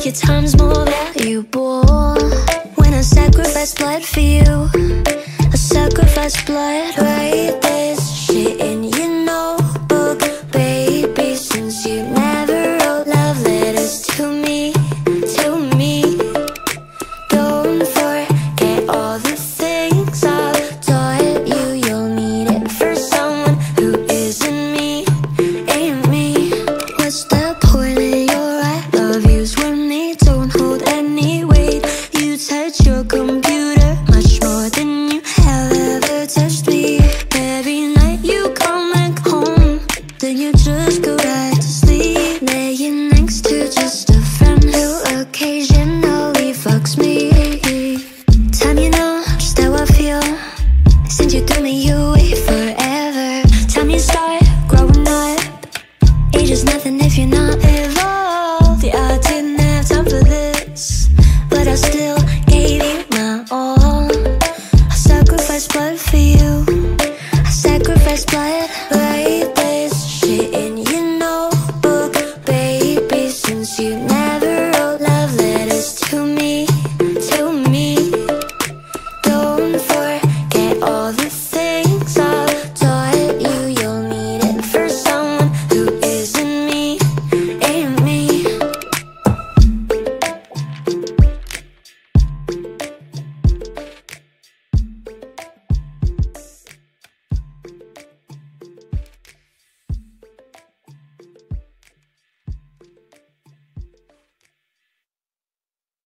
like your time's more valuable. When I sacrifice blood for you, I sacrifice blood right there.